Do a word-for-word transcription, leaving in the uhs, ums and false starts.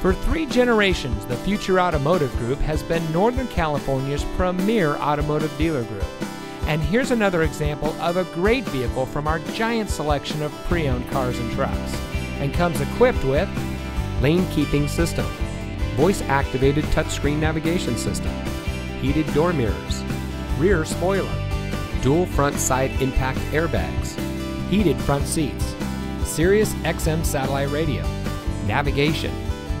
For three generations, the Future Automotive Group has been Northern California's premier automotive dealer group. And here's another example of a great vehicle from our giant selection of pre-owned cars and trucks, and comes equipped with lane keeping system, voice-activated touchscreen navigation system, heated door mirrors, rear spoiler, dual front side impact airbags, heated front seats, Sirius X M satellite radio, navigation,